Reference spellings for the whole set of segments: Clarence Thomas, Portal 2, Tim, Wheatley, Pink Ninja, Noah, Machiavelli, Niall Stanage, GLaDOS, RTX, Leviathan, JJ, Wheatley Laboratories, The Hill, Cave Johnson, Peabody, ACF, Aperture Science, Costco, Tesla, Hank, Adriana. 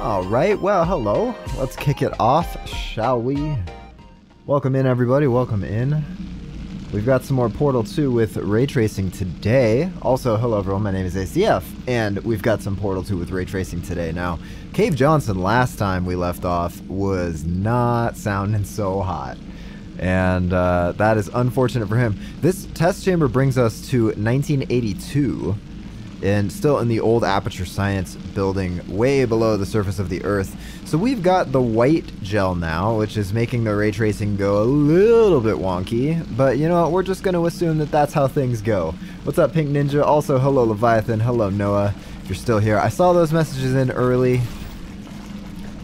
Alright, well, hello. Let's kick it off, shall we? Welcome in, everybody. Welcome in. We've got some more Portal 2 with ray tracing today. Also, hello everyone, my name is ACF, and we've got some Portal 2 with ray tracing today. Now, Cave Johnson, last time we left off, was not sounding so hot. And that is unfortunate for him. This test chamber brings us to 1982, and still in the old Aperture Science building, way below the surface of the Earth. So we've got the white gel now, which is making the ray tracing go a little bit wonky, but you know what, we're just going to assume that that's how things go. What's up, Pink Ninja? Also, hello, Leviathan. Hello, Noah, if you're still here. I saw those messages in early,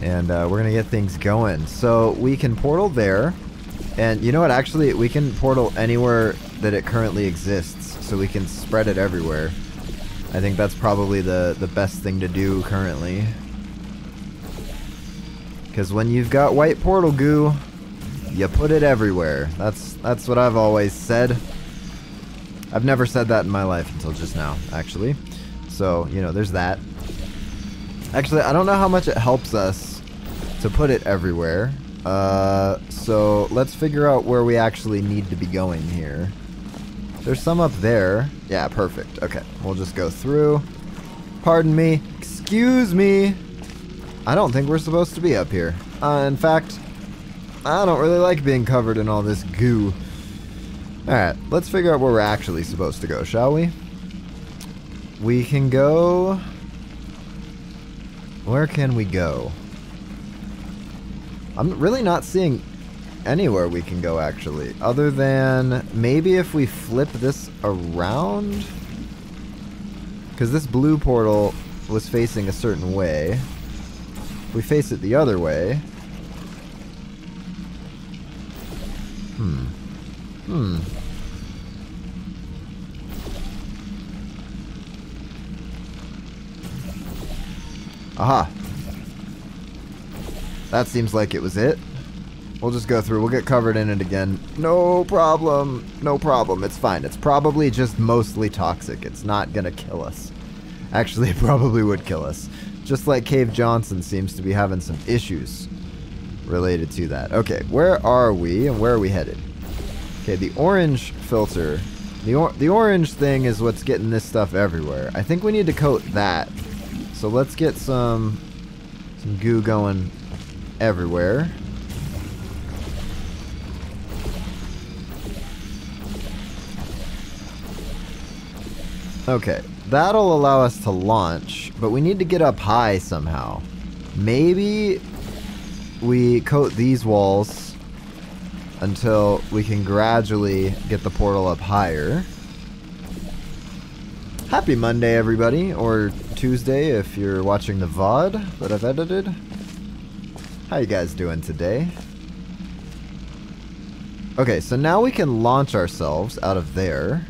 and we're going to get things going. So we can portal there, and you know what, actually, we can portal anywhere that it currently exists, so we can spread it everywhere. I think that's probably the best thing to do currently. Because when you've got white portal goo, you put it everywhere. That's what I've always said. I've never said that in my life until just now, actually. So, you know, there's that. Actually, I don't know how much it helps us to put it everywhere. So let's figure out where we actually need to be going here. There's some up there. Yeah, perfect. Okay, we'll just go through. Pardon me. Excuse me. I don't think we're supposed to be up here. In fact, I don't really like being covered in all this goo. Alright, let's figure out where we're actually supposed to go, shall we? We can go... Where can we go? I'm really not seeing anywhere we can go, actually. Other than maybe if we flip this around? Because this blue portal was facing a certain way. We face it the other way. Aha. That seems like it was it. We'll just go through. We'll get covered in it again. No problem. No problem. It's fine. It's probably just mostly toxic. It's not gonna kill us. Actually, it probably would kill us. Just like Cave Johnson seems to be having some issues related to that. Okay, where are we and where are we headed? Okay, the orange filter. The orange thing is what's getting this stuff everywhere. I think we need to coat that. So let's get some goo going everywhere. Okay. That'll allow us to launch, but we need to get up high somehow. Maybe we coat these walls until we can gradually get the portal up higher. Happy Monday, everybody, or Tuesday if you're watching the VOD that I've edited. How you guys doing today? Okay, so now we can launch ourselves out of there.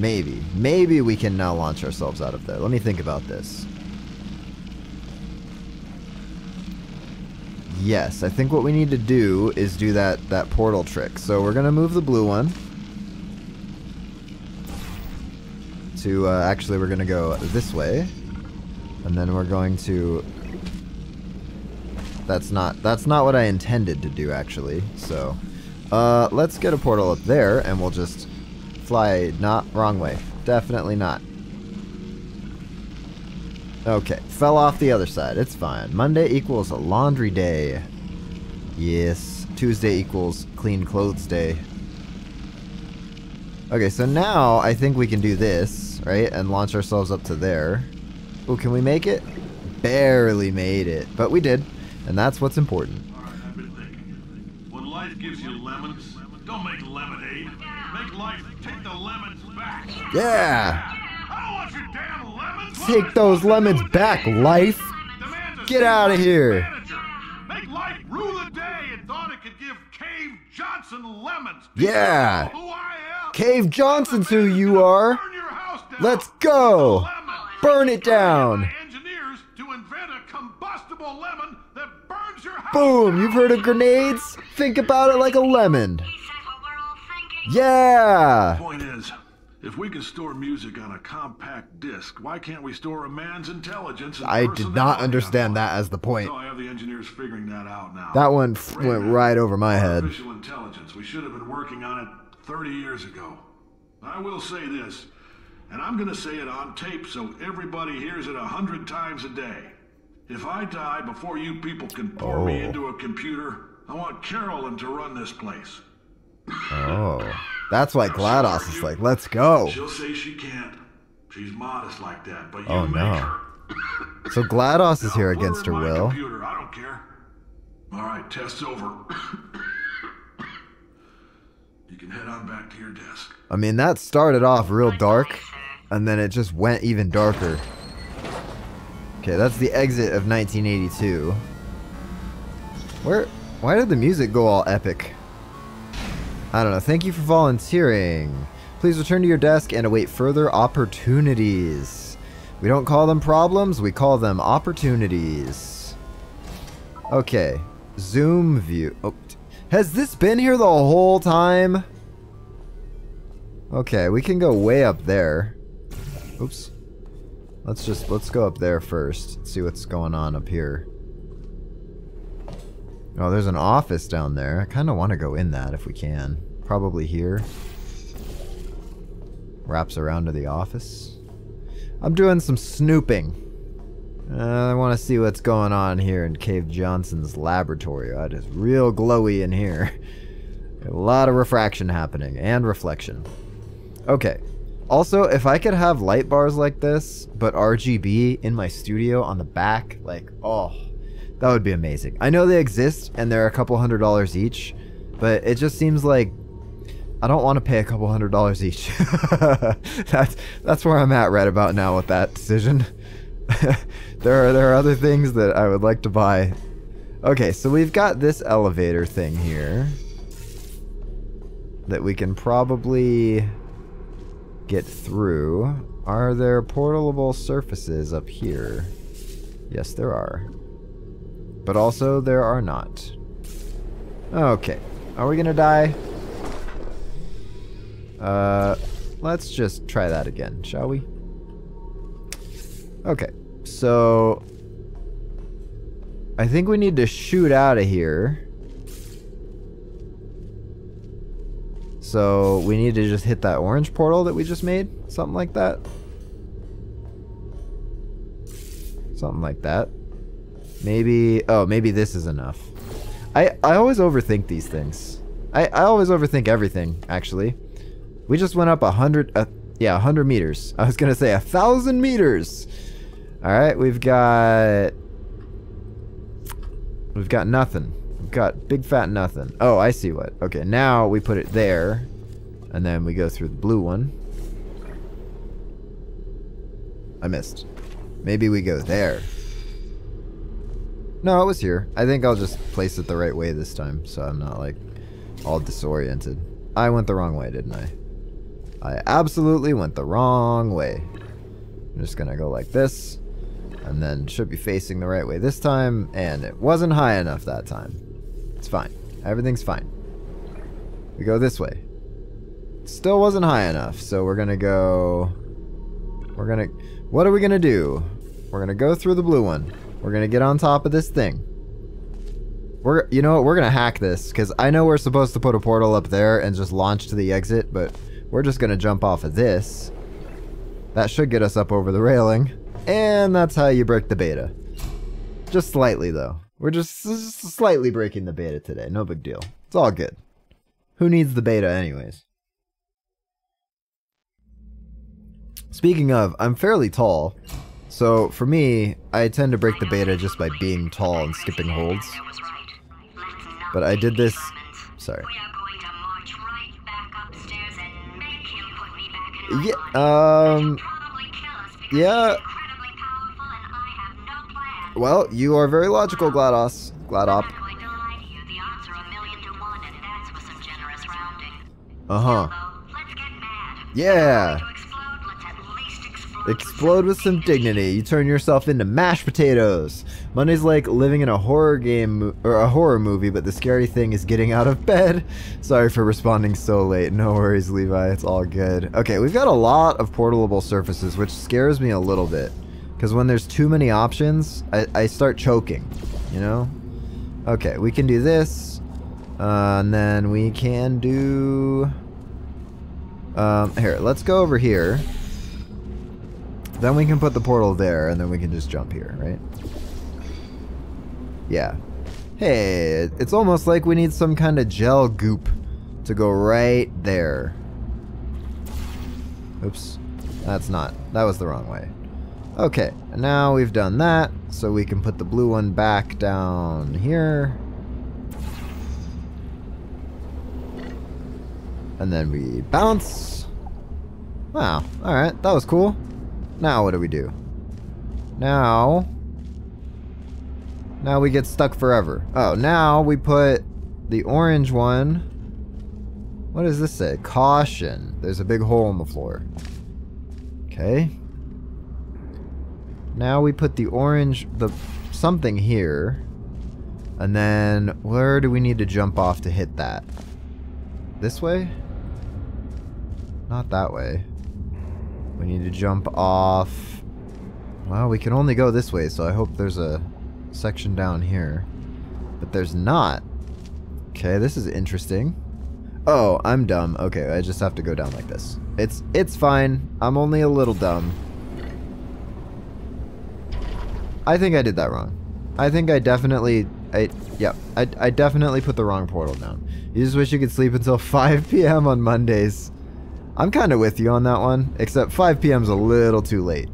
Maybe we can now launch ourselves out of there. Let me think about this. Yes, I think what we need to do is do that portal trick. So we're going to move the blue one. To, actually, we're going to go this way. And then we're going to... That's not what I intended to do, actually. So, let's get a portal up there, and we'll just... Fly not wrong way. Definitely not. Okay, fell off the other side. It's fine. Monday equals a laundry day. Yes. Tuesday equals clean clothes day. Okay, so now I think we can do this, right? And launch ourselves up to there. Oh, can we make it? Barely made it, but we did, and that's what's important. All right, I've been thinking. When life gives you lemons, don't make lemonade. Make life. Take the lemons back. Yeah. I don't want your damn lemons. Take those lemons back, life. Get out of here. Make life rule the day and thought it could give Cave Johnson lemons. Yeah. Cave Johnson's who you are. Let's go. Burn it down. Engineers to invent a combustible lemon that burns your house. Boom. You've heard of grenades? Think about it like a lemon. Yeah! Point is, If we can store music on a compact disc, why can't we store a man's intelligence? I did not understand that as the point. So I have the engineers figuring that out now. That one went right over my head. Artificial intelligence. We should have been working on it 30 years ago. I will say this, and I'm going to say it on tape so everybody hears it 100 times a day. If I die before you people can pour me into a computer, I want Carolyn to run this place. Oh. That's why GLaDOS is like, let's go. She'll say she can't. She's modest like that, but you make her. So GLaDOS is here against her will. Computer, I don't care. All right, test's over. You can head on back to your desk. I mean, that started off real dark, and then it just went even darker. Okay, that's the exit of 1982. Where? Why did the music go all epic? I don't know. Thank you for volunteering. Please return to your desk and await further opportunities. We don't call them problems, we call them opportunities. Okay. Zoom view. Oh. Has this been here the whole time? Okay, we can go way up there. Oops. Let's go up there first. See what's going on up here. Oh, there's an office down there. I kind of want to go in that if we can. Probably here. Wraps around to the office. I'm doing some snooping. I want to see what's going on here in Cave Johnson's laboratory. It is real glowy in here. A lot of refraction happening and reflection. Okay. Also, if I could have light bars like this, but RGB in my studio on the back, like, oh. That would be amazing. I know they exist, and they're a couple $100 each, but it just seems like I don't want to pay a couple $100 each. That's where I'm at right about now with that decision. There are other things that I would like to buy. Okay, so we've got this elevator thing here that we can probably get through. Are there portable surfaces up here? Yes, there are. But also, there are not. Okay. Are we gonna die? Let's just try that again, shall we? Okay. So, I think we need to shoot out of here. So, we need to just hit that orange portal that we just made? Something like that? Something like that. Maybe, oh, maybe this is enough. I always overthink these things. I always overthink everything, actually. We just went up 100, yeah, 100 meters. I was going to say 1,000 meters. All right, we've got nothing. We've got big fat nothing. Oh, I see what. Okay, now we put it there, and then we go through the blue one. I missed. Maybe we go there. No, it was here. I think I'll just place it the right way this time, so I'm not, like, all disoriented. I went the wrong way, didn't I? I absolutely went the wrong way. I'm just gonna go like this, and then should be facing the right way this time, and it wasn't high enough that time. It's fine. Everything's fine. We go this way. Still wasn't high enough, so we're gonna go... What are we gonna do? We're gonna go through the blue one. We're gonna get on top of this thing. You know what? We're gonna hack this, because I know we're supposed to put a portal up there and just launch to the exit, but we're just gonna jump off of this. That should get us up over the railing, and that's how you break the beta. Just slightly, though. We're just slightly breaking the beta today. No big deal. It's all good. Who needs the beta anyways? Speaking of, I'm fairly tall. So, for me, I tend to break the beta just by being tall and skipping holds. But I did this... Sorry. Yeah, yeah. Well, you are very logical, GLaDOS. GLaDOP. Uh-huh. Yeah! Explode with some dignity. You turn yourself into mashed potatoes. Monday's like living in a horror game or a horror movie, but the scary thing is getting out of bed. Sorry for responding so late. No worries, Levi. It's all good. Okay, we've got a lot of portalable surfaces, which scares me a little bit. Because when there's too many options, I start choking, you know? Okay, we can do this. And then we can do... here, let's go over here. Then we can put the portal there, and then we can just jump here, right? Yeah. Hey, it's almost like we need some kind of gel goop to go right there. Oops. That's not. That was the wrong way. Okay, now we've done that, so we can put the blue one back down here. And then we bounce. Wow, alright, that was cool. Now what do we do? Now we get stuck forever. Oh, now we put the orange one. What does this say? Caution. There's a big hole in the floor. Okay. Now we put the orange, the something here. And then where do we need to jump off to hit that? This way? Not that way. We need to jump off. Well, we can only go this way, so I hope there's a section down here. But there's not. Okay, this is interesting. Oh, I'm dumb. Okay, I just have to go down like this. It's fine. I'm only a little dumb. I think I did that wrong. I think I definitely... I definitely put the wrong portal down. You just wish you could sleep until 5 p.m. on Mondays. I'm kind of with you on that one, except 5 p.m.'s a little too late.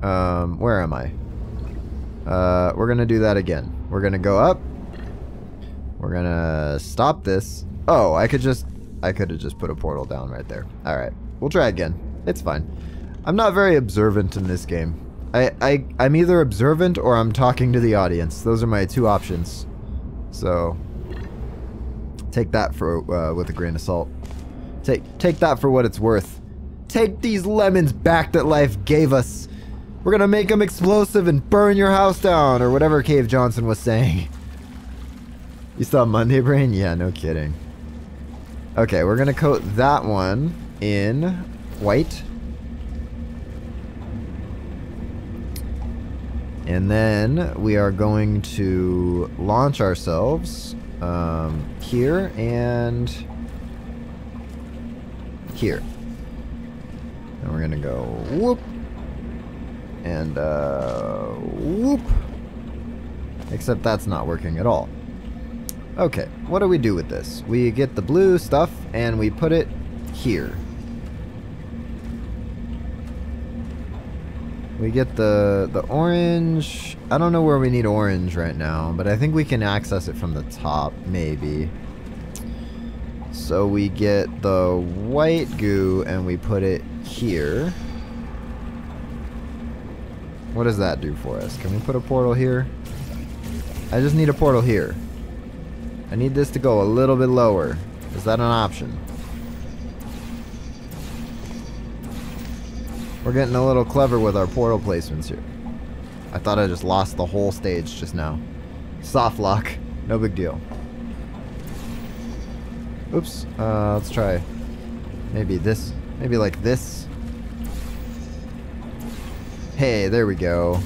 Where am I? We're going to do that again. We're going to go up. We're going to stop this. Oh, I could have just put a portal down right there. All right. We'll try again. It's fine. I'm not very observant in this game. I'm either observant or I'm talking to the audience. Those are my two options. So take that for with a grain of salt. Take that for what it's worth. Take these lemons back that life gave us. We're gonna make them explosive and burn your house down, or whatever Cave Johnson was saying. You saw Monday Brain? Yeah, no kidding. Okay, we're gonna coat that one in white. And then we are going to launch ourselves here and... here. And we're gonna go whoop and whoop, except that's not working at all. Okay, what do we do with this? We get the blue stuff and we put it here. We get the orange. I don't know where we need orange right now, but I think we can access it from the top maybe. So we get the white goo and we put it here. What does that do for us? Can we put a portal here? I just need a portal here. I need this to go a little bit lower. Is that an option? We're getting a little clever with our portal placements here. I thought I just lost the whole stage just now. Soft lock. No big deal. Oops, let's try maybe this, maybe like this. Hey, there we go.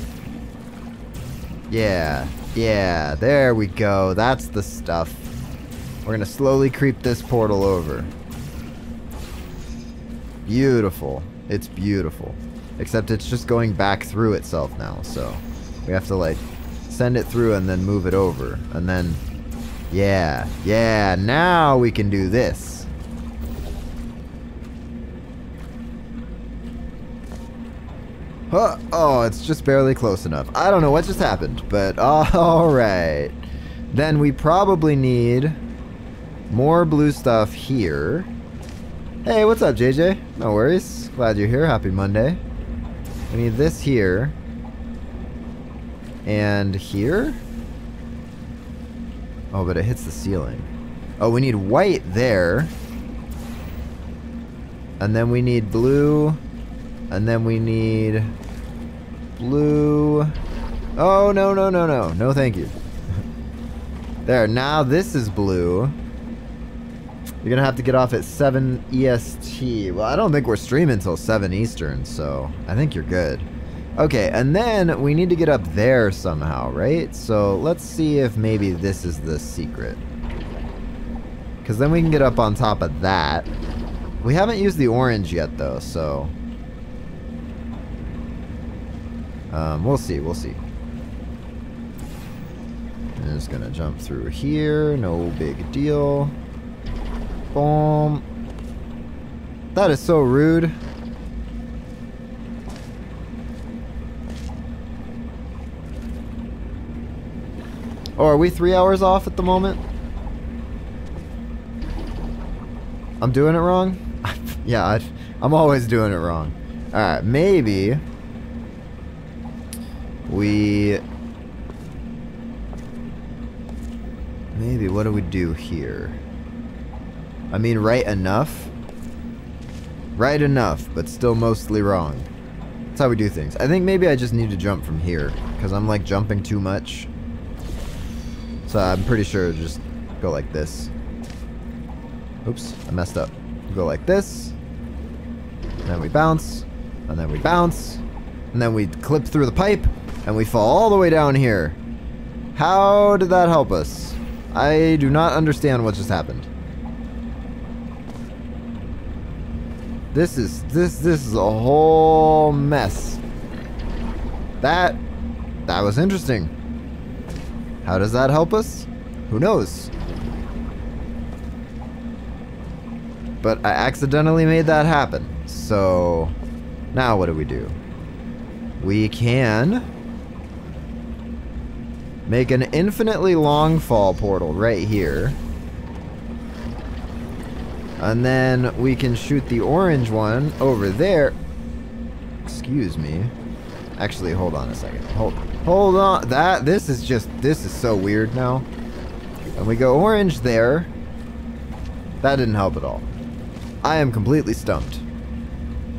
Yeah, there we go. That's the stuff. We're gonna slowly creep this portal over. Beautiful. It's beautiful. Except it's just going back through itself now, so we have to like send it through and then move it over and then... Yeah, now we can do this. Huh, oh, it's just barely close enough. I don't know what just happened, but alright. Then we probably need more blue stuff here. Hey, what's up, JJ? No worries. Glad you're here. Happy Monday. We need this here. And here? Oh, but it hits the ceiling. Oh, we need white there. And then we need blue And then we need blue. Oh, no, no, no, no. No, thank you. There, now this is blue. You're going to have to get off at 7 EST. Well, I don't think we're streaming until 7 Eastern, so I think you're good. Okay, and then we need to get up there somehow, right? So let's see if maybe this is the secret. Because then we can get up on top of that. We haven't used the orange yet, though, so... we'll see, we'll see. I'm just gonna jump through here, no big deal. Boom. That is so rude. Oh, are we 3 hours off at the moment? I'm doing it wrong? Yeah, I'm always doing it wrong. Alright, maybe... Maybe, what do we do here? I mean, right enough? Right enough, but still mostly wrong. That's how we do things. I think maybe I just need to jump from here, because I'm, like, jumping too much. So I'm pretty sure just go like this. Oops, I messed up. Go like this. And then we bounce. And then we bounce. And then we clip through the pipe, and we fall all the way down here. How did that help us? I do not understand what just happened. This is a whole mess. That was interesting. How does that help us? Who knows? But I accidentally made that happen. So, now what do? We can make an infinitely long fall portal right here. And then we can shoot the orange one over there. Excuse me. Actually, hold on a second. Hold on. This is so weird now. And we go orange there. That didn't help at all. I am completely stumped.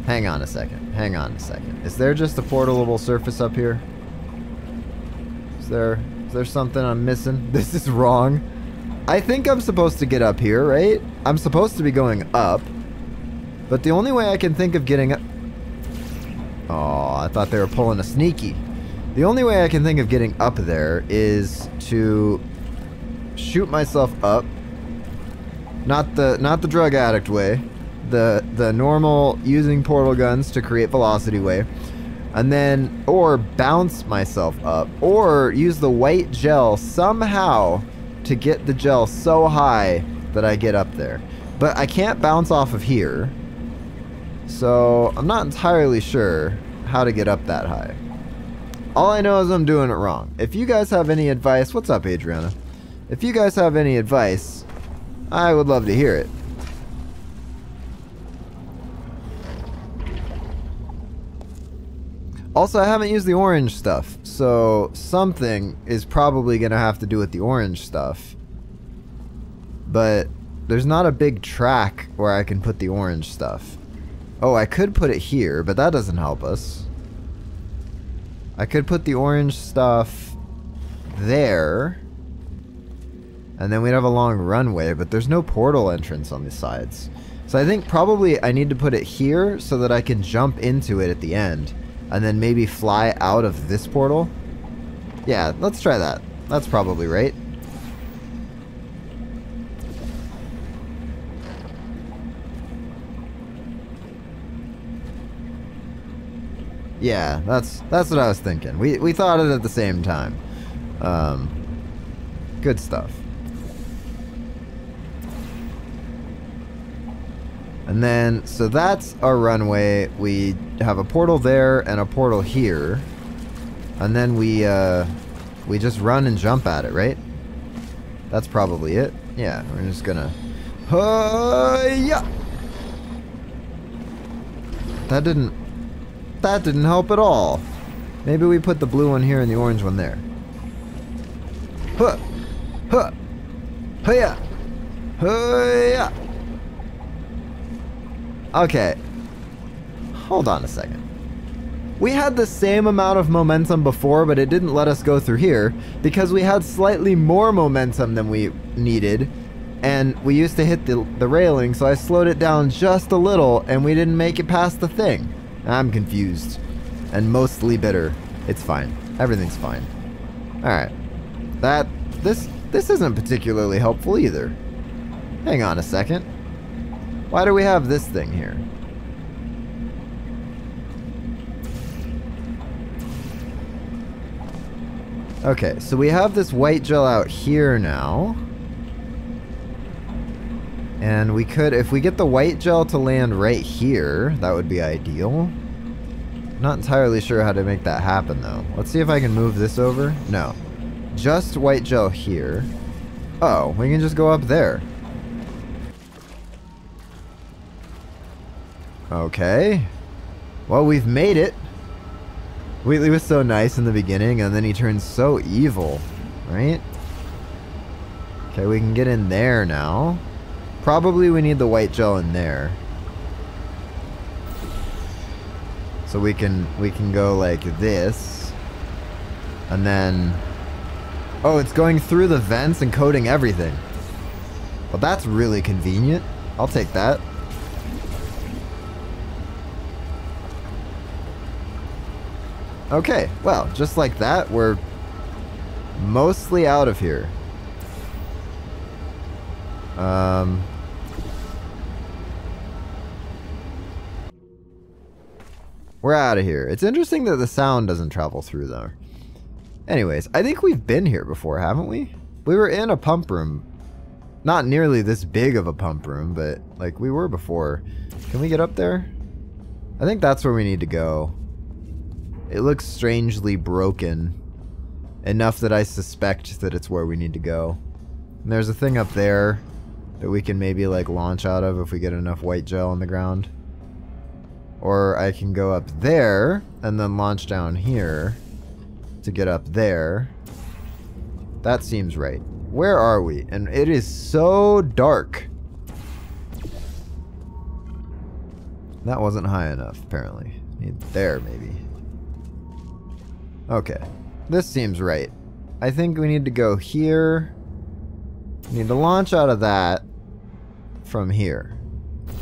Hang on a second. Hang on a second. Is there just a portalable surface up here? Is there something I'm missing? This is wrong. I think I'm supposed to get up here, right? I'm supposed to be going up. But the only way I can think of getting up... Oh, I thought they were pulling a sneaky. The only way I can think of getting up there is to shoot myself up. Not the drug addict way. The normal using portal guns to create velocity way, and then or bounce myself up or use the white gel somehow to get the gel so high that I get up there. But I can't bounce off of here, so I'm not entirely sure how to get up that high. All I know is I'm doing it wrong. If you guys have any advice, what's up, Adriana? If you guys have any advice, I would love to hear it. Also, I haven't used the orange stuff, so something is probably going to have to do with the orange stuff. But there's not a big track where I can put the orange stuff. Oh, I could put it here, but that doesn't help us. I could put the orange stuff there. And then we'd have a long runway, but there's no portal entrance on the sides. So I think probably I need to put it here so that I can jump into it at the end. And then maybe fly out of this portal? Yeah, let's try that. That's probably right. Yeah, that's what I was thinking. We thought it at the same time. Good stuff. And then, so that's our runway. We have a portal there and a portal here. And then we just run and jump at it, right? That's probably it. Yeah, we're just gonna... yeah. That didn't help at all. Maybe we put the blue one here and the orange one there. Huh! Huh! Hiya! Hiya! Okay, hold on a second. We had the same amount of momentum before, but it didn't let us go through here because we had slightly more momentum than we needed, and we used to hit the railing, so I slowed it down just a little, and we didn't make it past the thing. I'm confused and mostly bitter. It's fine. Everything's fine. Alright. This isn't particularly helpful either. Hang on a second. Why do we have this thing here? Okay, so we have this white gel out here now. And we could, if we get the white gel to land right here, that would be ideal. Not entirely sure how to make that happen though. Let's see if I can move this over. No. Just white gel here. Oh, we can just go up there. Okay. Well, we've made it. Wheatley was so nice in the beginning, and then he turned so evil, right? Okay, we can get in there now. Probably we need the white gel in there. So we can go like this. And then... oh, it's going through the vents and coating everything. Well, that's really convenient. I'll take that. Okay, well, just like that, we're mostly out of here. We're out of here. It's interesting that the sound doesn't travel through, though. Anyways, I think we've been here before, haven't we? We were in a pump room. Not nearly this big of a pump room, but, like, we were before. Can we get up there? I think that's where we need to go. It looks strangely broken, enough that I suspect that it's where we need to go. And there's a thing up there that we can maybe like launch out of if we get enough white gel on the ground. Or I can go up there and then launch down here to get up there. That seems right. Where are we? And it is so dark. That wasn't high enough, apparently. Need there, maybe. Okay, this seems right. I think we need to go here. We need to launch out of that from here. Wait,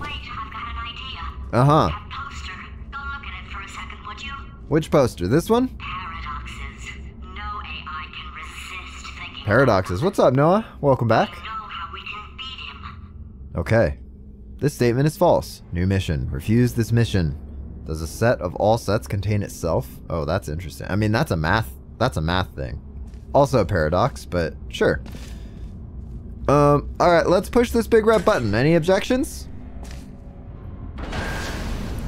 I've got an idea. Uh-huh. That poster. Go look at it for a second, would you? Which poster? This one? Paradoxes. No AI can resist thinking. Paradoxes. What's up, Noah? Welcome back. I know how we can beat him. Okay. This statement is false. New mission. Refuse this mission. Does a set of all sets contain itself? Oh, that's interesting. I mean, that's a math thing. Also a paradox, but sure. Alright, let's push this big red button. Any objections?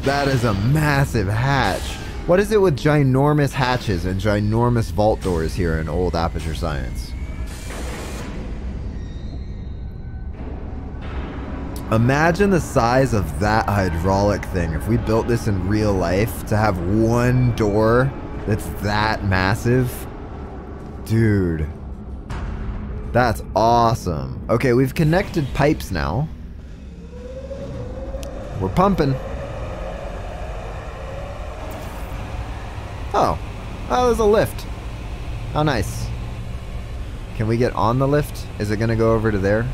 That is a massive hatch. What is it with ginormous hatches and ginormous vault doors here in old Aperture Science? Imagine the size of that hydraulic thing if we built this in real life, to have one door that's that massive. Dude, that's awesome. Okay, we've connected pipes now. We're pumping. Oh, there's a lift. How nice. Can we get on the lift? Is it gonna go over to there?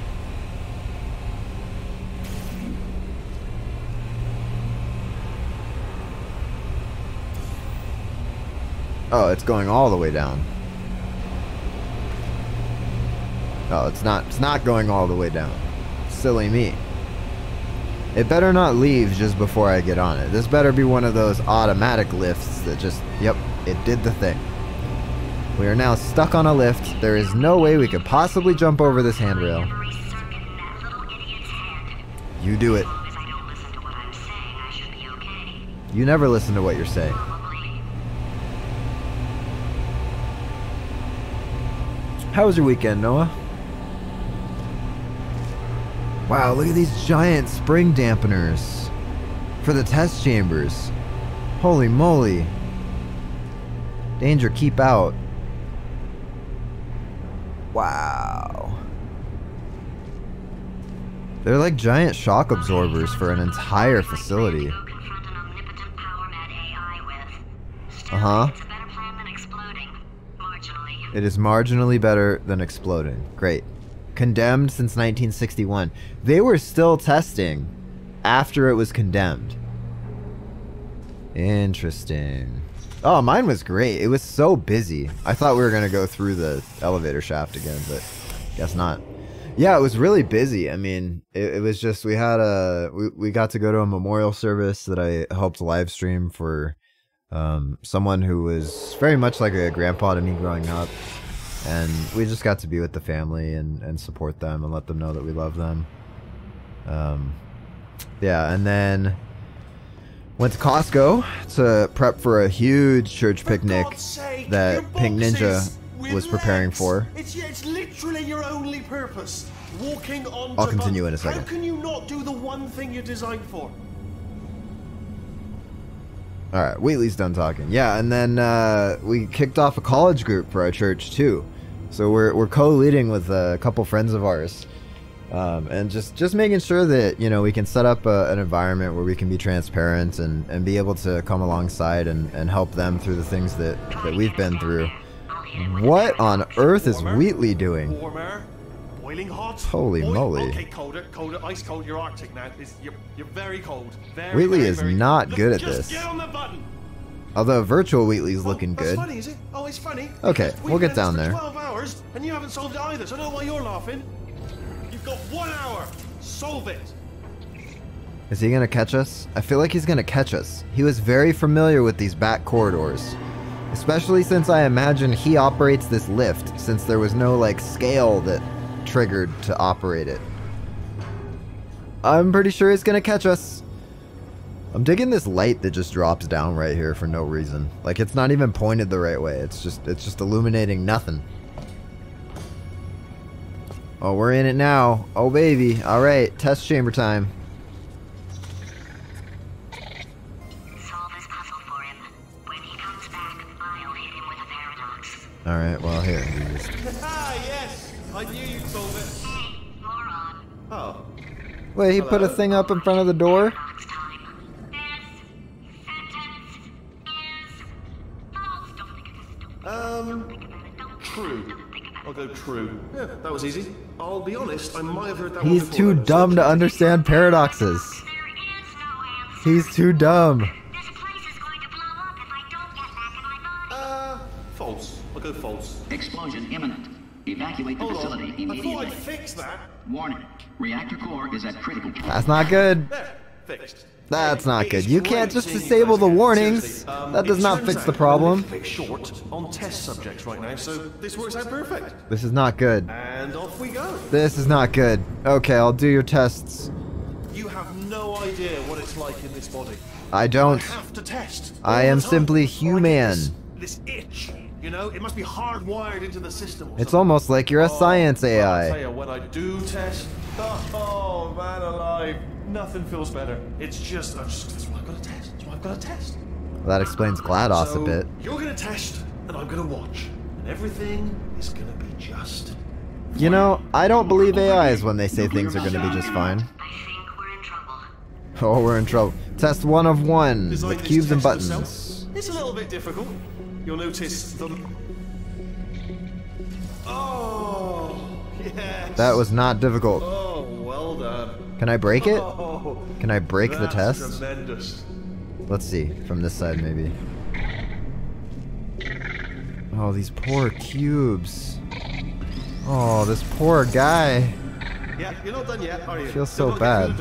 Oh, it's going all the way down. Oh, it's not going all the way down. Silly me. It better not leave just before I get on it. This better be one of those automatic lifts that just, yep, it did the thing. We are now stuck on a lift. There is no way we could possibly jump over this handrail. You do it. You never listen to what you're saying. How was your weekend, Noah? Wow, look at these giant spring dampeners for the test chambers. Holy moly. Danger, keep out. Wow. They're like giant shock absorbers for an entire facility. It is marginally better than exploding. Great. Condemned since 1961. They were still testing after it was condemned. Interesting. Oh, mine was great. It was so busy. I thought we were going to go through the elevator shaft again, but guess not. Yeah, it was really busy. I mean, it was just, we had a, we got to go to a memorial service that I helped live stream for someone who was very much like a grandpa to me growing up. And we just got to be with the family and support them and let them know that we love them. Yeah, and then went to Costco to prep for a huge church picnic that Pink Ninja was preparing for. It's literally your only purpose. Walking on. I'll continue in a second. How can you not do the one thing you're designed for? All right, Wheatley's done talking. Yeah, and then we kicked off a college group for our church too, so we're co-leading with a couple friends of ours, and just making sure that we can set up an environment where we can be transparent and be able to come alongside and help them through the things that we've been through. What on earth is Wheatley doing? Warmer, boiling hot. Holy moly. Okay, colder, colder, ice cold. You're Arctic now. You're very cold. Very, Wheatley is not good at this. Get on the button. Although virtual Wheatley's looking good. Funny, is it? Oh, it's funny. Okay, we'll get down there. 12 hours and you haven't solved it either. So I don't know why you're laughing. You've got 1 hour. Solve it. Is he going to catch us? I feel like he's going to catch us. He was very familiar with these back corridors. Especially since I imagine he operates this lift, since there was no, like, scale that triggered to operate it. I'm pretty sure it's gonna catch us. I'm digging this light that just drops down right here for no reason. Like, it's not even pointed the right way. It's just illuminating nothing. Oh, we're in it now. Oh, baby. All right, test chamber time. Alright, well, here. Ah, yes! I knew you'd solve it. Hey, moron. Oh. Wait, he put a thing up in front of the door? True. I'll go true. Yeah, that was easy. I'll be honest, I might have heard that one before. He's too dumb to understand paradoxes. He's too dumb. False. Explosion imminent. Evacuate the facility immediately. I thought I'd fix that. Warning. Reactor core is at critical. That's not good. There. Fixed. That's not good. You can't just disable the warnings. That does not fix the problem. Short on test subjects right now, so this works out perfect. This is not good. And off we go. This is not good. Okay, I'll do your tests. You have no idea what it's like in this body. I don't. Have to test. I am simply human. This itch. You know, it must be hardwired into the system. It's almost like you're a science AI. I'll tell you, when I do test, oh man alive, nothing feels better. It's just, that's why I've got to test. That's why I've got to test. Well, that explains GLaDOS a bit. You're gonna test, and I'm gonna watch, and everything is gonna be just. You know, I don't believe AIs when they say things are gonna be just fine. I think we're in trouble. Oh, we're in trouble. Test 1 of 1 with cubes and buttons. It's a little bit difficult. You'll notice the... Oh, yes. That was not difficult. Oh, well done. Can I break it? Can I break the test? Tremendous. Let's see. From this side, maybe. Oh, these poor cubes. Oh, this poor guy. Yeah, you're not done yet, are you? I feel so bad.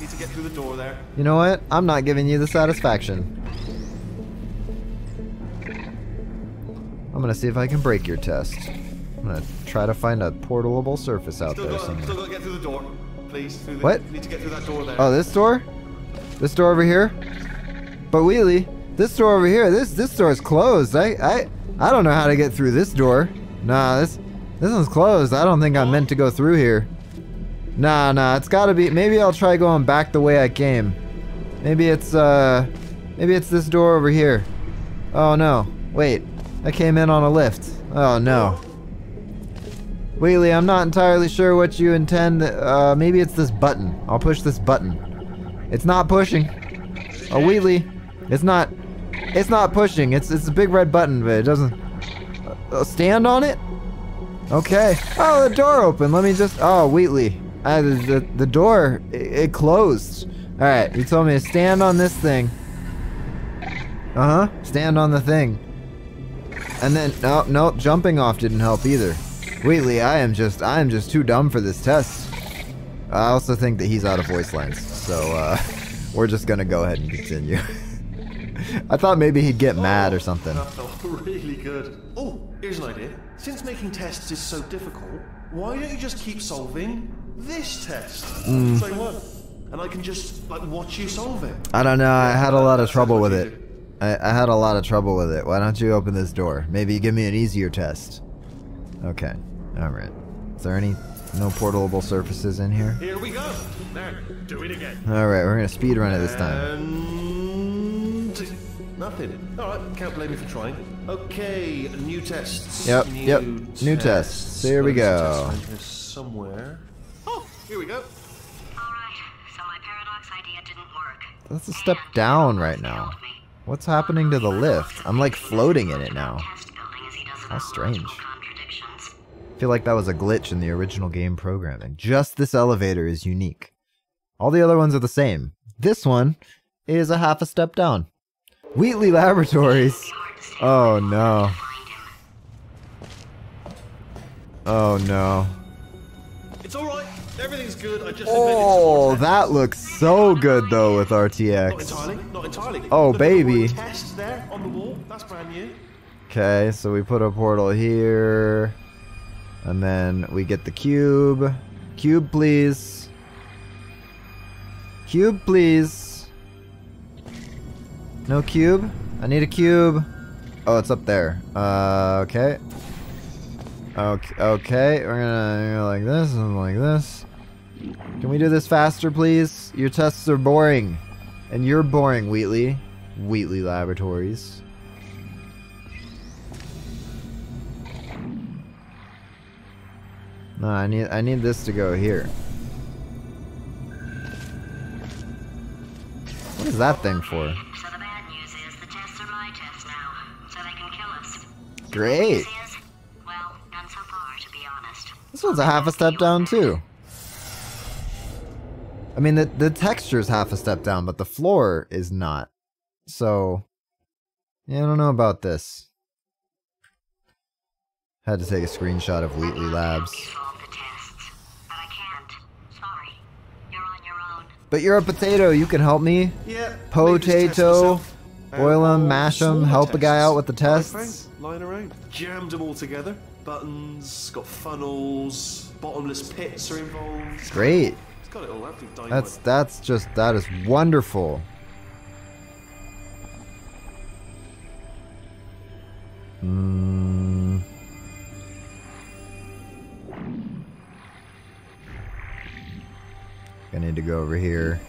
Need to get through the door there. You know what? I'm not giving you the satisfaction. I'm gonna see if I can break your test. I'm gonna try to find a portalable surface out there somewhere. Still gotta get through the door, please. What? Need to get through that door there. Oh, this door? This door over here? But Wheatley, this door over here, this door is closed. I don't know how to get through this door. Nah, this one's closed. I don't think I'm meant to go through here. Nah, it's gotta be. Maybe I'll try going back the way I came. Maybe it's this door over here. Oh no, wait. I came in on a lift. Oh no. Wheatley, I'm not entirely sure what you intend. Maybe it's this button. I'll push this button. It's not pushing. Oh, Wheatley. It's not. It's not pushing. It's a big red button, but it doesn't... stand on it? Okay. Oh, the door opened. Let me just... Oh, Wheatley. The door, it closed. Alright, you told me to stand on this thing. Stand on the thing. And then... Oh, no, jumping off didn't help either. Wheatley, I am just too dumb for this test. I also think that he's out of voice lines, so we're just gonna go ahead and continue. I thought maybe he'd get mad or something. That felt really good. Oh, here's an idea. Since making tests is so difficult, why don't you just keep solving this test? Same one. And I can just like watch you solve it. I don't know. I had a lot of trouble with it. I had a lot of trouble with it. Why don't you open this door? Maybe you give me an easier test. Okay. Alright. Is there any... No portable surfaces in here? Here we go! There. Do it again. Alright, we're gonna speedrun it this time. And... Nothing. Alright, can't blame me for trying. Okay, new tests. Yep, new tests. Here we go. Somewhere. Oh, here we go. Alright, so my paradox idea didn't work. That's a step down right now. What's happening to the lift? I'm like floating in it now. How strange. I feel like that was a glitch in the original game programming. Just this elevator is unique. All the other ones are the same. This one is a half a step down. Wheatley Laboratories. Oh no. Oh no. It's alright. Everything's good. I just oh, that looks so good though with RTX. Not entirely. Not entirely. Oh baby. Test there on the wall. That's brand new. Okay, so we put a portal here. And then we get the cube. Cube, please. Cube, please. No cube? I need a cube. Oh, it's up there. Okay. Okay, we're gonna go like this and like this. Can we do this faster, please? Your tests are boring. And you're boring, Wheatley. Wheatley Laboratories. No, I need this to go here. What is that thing for? So the bad news is the tests are my tests now, so they can kill us. Great. Well, none so far, to be honest. This one's a half a step down too. I mean, the texture's half a step down, but the floor is not. So, yeah, I don't know about this. Had to take a screenshot of Wheatley Labs. But you're a potato, you can help me. Yeah, potato. Boil them, mash them, help a guy out with the tests. Lying around. Jammed them all together. Buttons, got funnels, bottomless pits are involved. Great. It's got it all. That's just, that is wonderful. I need to go over here,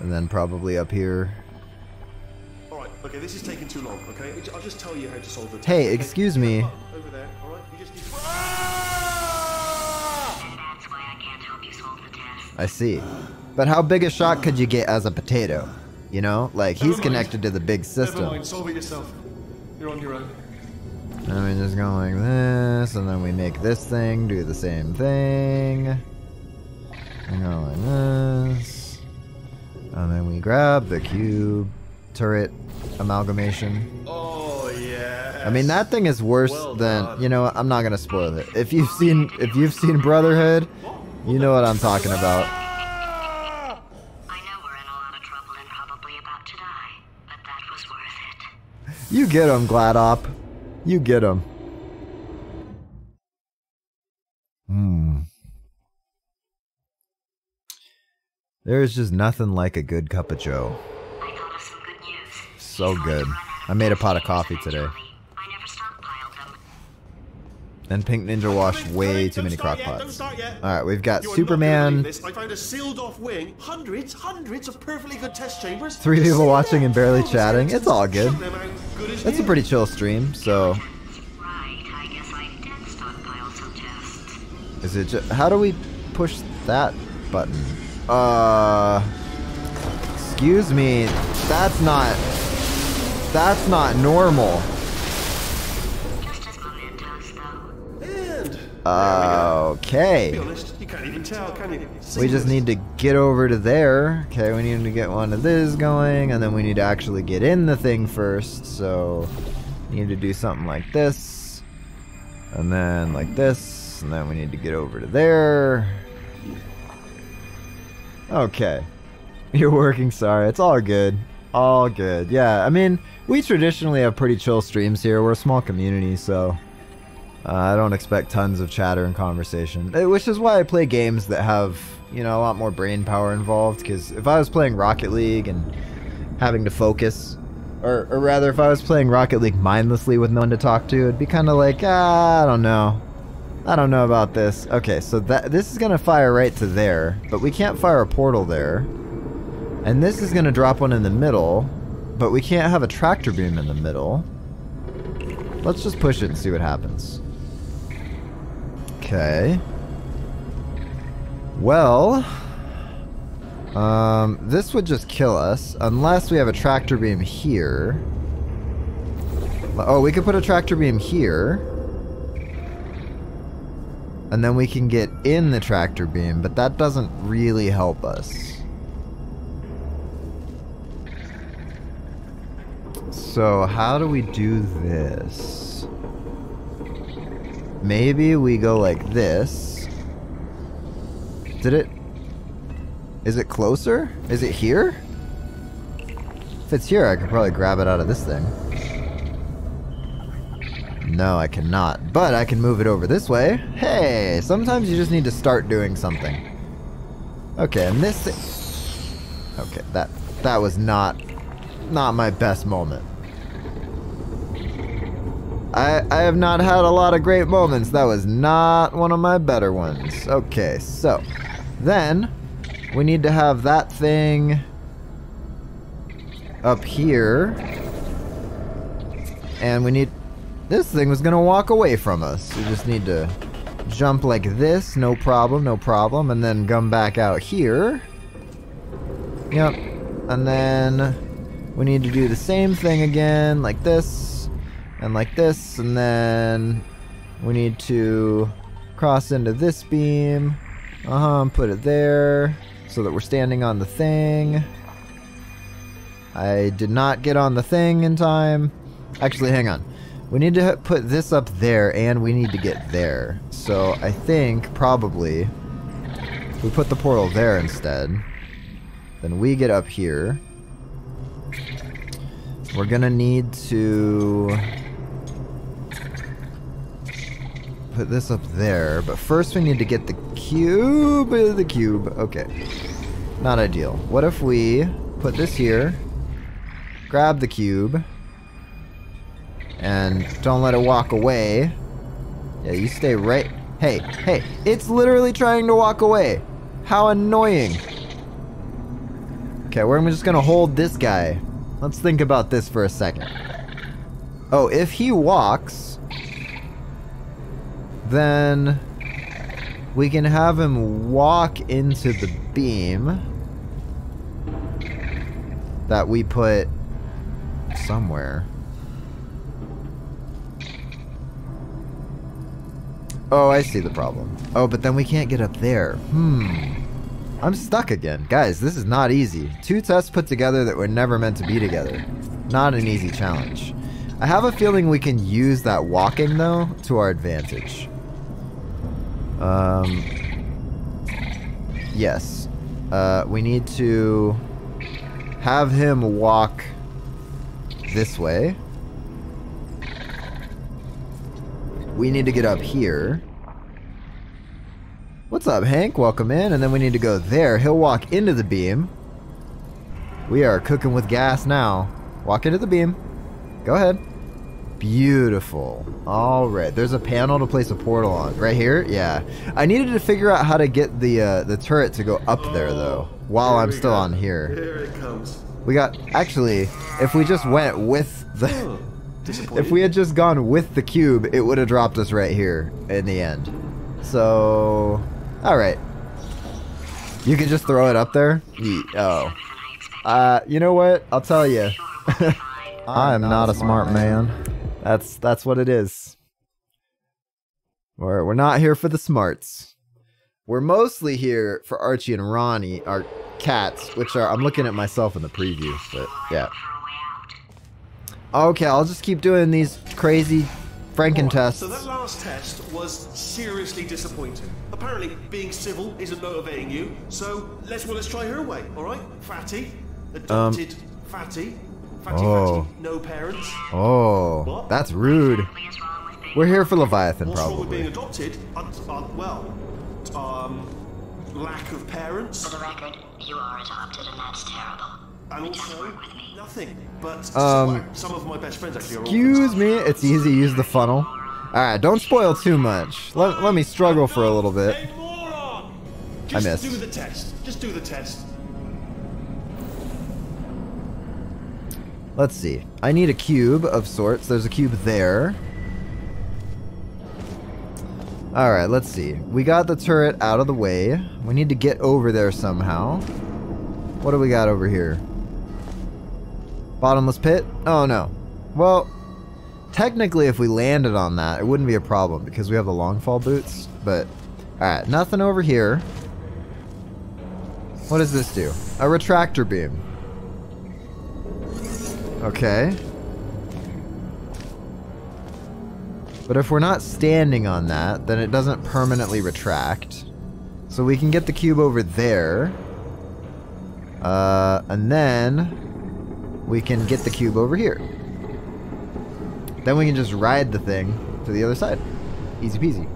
and then probably up here. All right, okay, this is taking too long. Okay, I'll just tell you how to solve it. Hey, excuse me. Over there. All right, you just need to... That's why I can't help you solve the test. I see, but how big a shot could you get as a potato? You know, like he's connected to the big system. Never mind. Solve it yourself. You're on your own. And we just go like this, and then we make this thing do the same thing. Go like this, and then we grab the cube turret amalgamation. Oh yeah! I mean that thing is worse than, you know. I'm not gonna spoil it. If you've seen Brotherhood, you know what I'm talking about. I know we're in a lot of trouble and probably about to die, but that was worth it. You get him, GLaDOS. You get him. There is just nothing like a good cup of joe. I thought of some good news. So good. I made a pot of coffee today. I never stockpiled them. And Pink Ninja washed way too many crock pots. Alright, we've got Superman. I found a sealed off wing. Hundreds of perfectly good test chambers. 3 people watching and barely chatting. It's all good. That's a pretty chill stream, so. Right, I guess I did stockpile some tests. Is it just, how do we push that button? Excuse me, that's not That's not normal. Okay. We just need to get over to there. Okay, we need to get one of this going, and then we need to actually get in the thing first. So, need to do something like this, and then like this, and then we need to get over to there. Okay. You're working, sorry. It's all good. All good. Yeah, I mean, we traditionally have pretty chill streams here. We're a small community, so... I don't expect tons of chatter and conversation, which is why I play games that have, you know, a lot more brain power involved, because if I was playing Rocket League and having to focus, or rather, if I was playing Rocket League mindlessly with no one to talk to, it'd be kind of like, ah, I don't know about this. Okay, so this is going to fire right to there, but we can't fire a portal there, and this is going to drop one in the middle, but we can't have a tractor beam in the middle. Let's just push it and see what happens. Okay. Well, this would just kill us unless we have a tractor beam here. Oh, we could put a tractor beam here, and then we can get in the tractor beam, but that doesn't really help us. So how do we do this? Maybe we go like this. Did it? Is it closer? Is it here? If it's here, I could probably grab it out of this thing. No, I cannot. But I can move it over this way. Hey, sometimes you just need to start doing something. Okay, and this thing. Okay, that was not my best moment. I have not had a lot of great moments. That was not one of my better ones. Okay, so then we need to have that thing up here, and we need... this thing was gonna walk away from us. We just need to jump like this, no problem, no problem, and then come back out here. Yep, and then we need to do the same thing again, like this. And like this, and then we need to cross into this beam, and put it there, so that we're standing on the thing. I did not get on the thing in time. Actually, hang on. We need to put this up there, and we need to get there. So I think, probably, if we put the portal there instead, then we get up here. We're gonna need to... put this up there, but first we need to get the cube. Okay, not ideal. What if we put this here, grab the cube, and don't let it walk away? Yeah, you stay right. Hey, it's literally trying to walk away. How annoying. Okay, we're just gonna hold this guy. Let's think about this for a second. Oh, if he walks, then we can have him walk into the beam that we put somewhere. Oh, I see the problem. Oh, but then we can't get up there. I'm stuck again. Guys, this is not easy. Two tests put together that were never meant to be together. Not an easy challenge. I have a feeling we can use that walking, though, to our advantage. Yes. We need to have him walk this way. We need to get up here. What's up, Hank? Welcome in. And then we need to go there. He'll walk into the beam. We are cooking with gas now. Walk into the beam. Go ahead. Beautiful. All right. There's a panel to place a portal on. Right here? Yeah. I needed to figure out how to get the turret to go up there, though, while I'm still on here. Here it comes. We got... actually, if we just went with the... if we had just gone with the cube, it would have dropped us right here in the end. So... all right. You can just throw it up there? Oh. You know what? I'll tell you. I am not a smart man. That's what it is. We're not here for the smarts. We're mostly here for Archie and Ronnie, our cats, which are... I'm looking at myself in the preview, but yeah. Okay, I'll just keep doing these crazy Franken tests. So that last test was seriously disappointing. Apparently, being civil isn't motivating you, so let's try her way, all right? Fatty, adopted fatty. Fatty, no parents. Oh, what? That's rude. We're here for Leviathan, probably. What's wrong with being adopted? Lack of parents. For the record, you are adopted, and that's terrible. And also, nothing. But some of my best friends actually are. Excuse me. It's easy. Use the funnel. All right. Don't spoil too much. Let me struggle for a little bit. I missed. Do the test. Just do the test. Let's see. I need a cube of sorts. There's a cube there. Alright, let's see. We got the turret out of the way. We need to get over there somehow. What do we got over here? Bottomless pit? Oh, no. Well, technically if we landed on that, it wouldn't be a problem because we have the long fall boots, but... Alright, nothing over here. What does this do? A retractor beam. Okay. But if we're not standing on that, then it doesn't permanently retract. So we can get the cube over there. And then we can get the cube over here. Then we can just ride the thing to the other side. Easy peasy.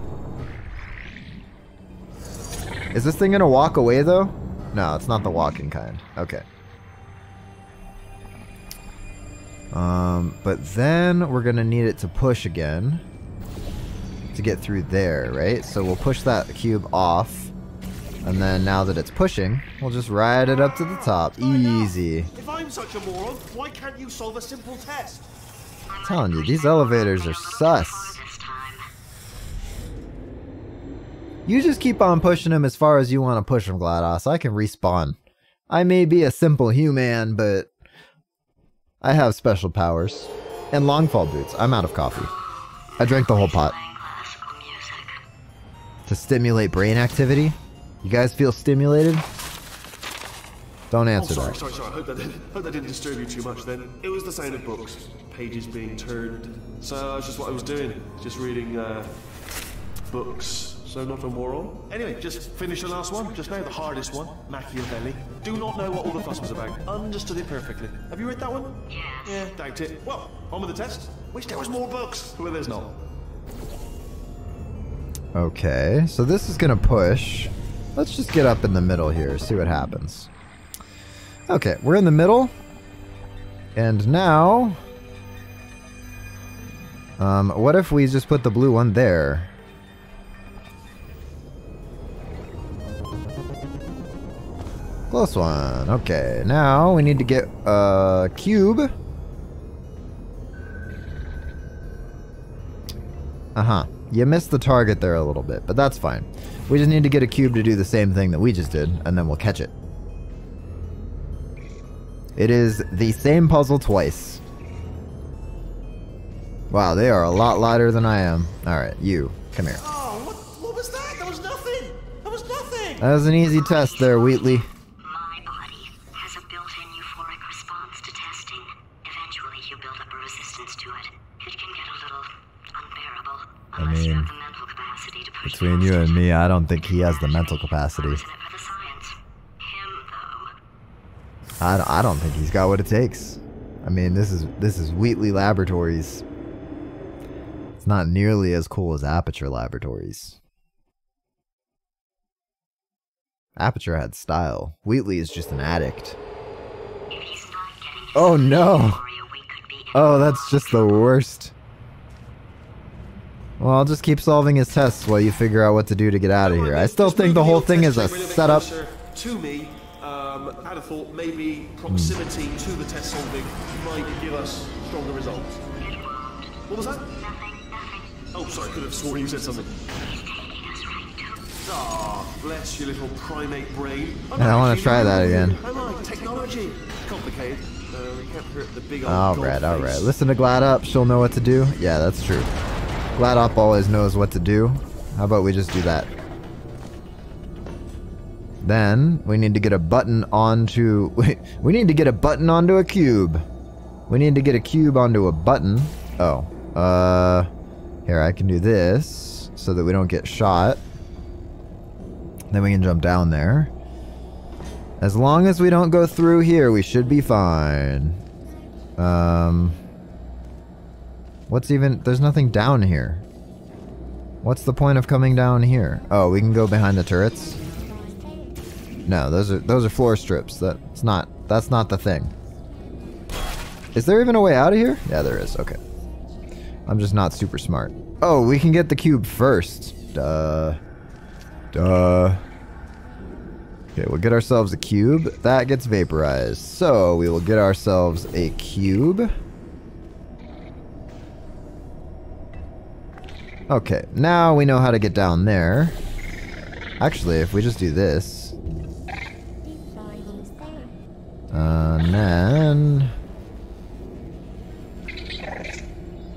Is this thing gonna walk away though? No, it's not the walking kind. Okay. But then we're gonna need it to push again. To get through there, right? So we'll push that cube off, and then now that it's pushing, we'll just ride it up to the top. Easy. If I'm such a moron, why can't you solve a simple test? I'm telling you, these elevators are sus. You just keep on pushing them as far as you want to push them, GLaDOS. I can respawn. I may be a simple human, but I have special powers. And long fall boots. I'm out of coffee. I drank the whole pot. To stimulate brain activity? You guys feel stimulated? Don't answer that. Sorry. I hope that didn't disturb you too much then. It was the sound of books. Pages being turned. So that's just what I was doing. Just reading books. So not a moron. Anyway, just finish the last one. Just now, the hardest one. Machiavelli. Do not know what all the fuss was about. Understood it perfectly. Have you read that one? Yeah, doubt it. Well, on with the test. Wish there was more books. Well, there's not. Okay, so this is gonna push. Let's just get up in the middle here, see what happens. Okay, we're in the middle. And now... what if we just put the blue one there? Close one. Okay, now we need to get a cube. Uh-huh. You missed the target there a little bit, but that's fine. We just need to get a cube to do the same thing that we just did, and then we'll catch it. It is the same puzzle twice. Wow, they are a lot lighter than I am. Alright, you. Come here. Oh, what was that? That was nothing! That was nothing! That was an easy test there, Wheatley. I mean, between you and me, I don't think he has the mental capacity. I don't think he's got what it takes. I mean, this is Wheatley Laboratories. It's not nearly as cool as Aperture Laboratories. Aperture had style. Wheatley is just an addict. Oh no! Oh, that's just the worst. Well, I'll just keep solving his tests while you figure out what to do to get out of here. I still think the whole thing is a setup. To me, I had a thought maybe proximity to the test solving might give us stronger results. What was that? Nothing. Oh, sorry, I could have sworn you said something. Ah, bless your little primate brain. I want to try that again. Technology, complicated. So you have the big old all right. Listen to GLaDOS. She'll know what to do. Yeah, that's true. GLaDOS always knows what to do. How about we just do that? Then we need to get a button onto. We need to get a button onto a cube. We need to get a cube onto a button. Oh, here I can do this so that we don't get shot. Then we can jump down there. As long as we don't go through here, we should be fine. What's even... There's nothing down here. What's the point of coming down here? Oh, we can go behind the turrets? No, those are floor strips. That's not the thing. Is there even a way out of here? Yeah, there is. Okay. I'm just not super smart. Oh, we can get the cube first. Duh. Okay, we'll get ourselves a cube. That gets vaporized. So, we will get ourselves a cube. Okay, now we know how to get down there. Actually, if we just do this... and then...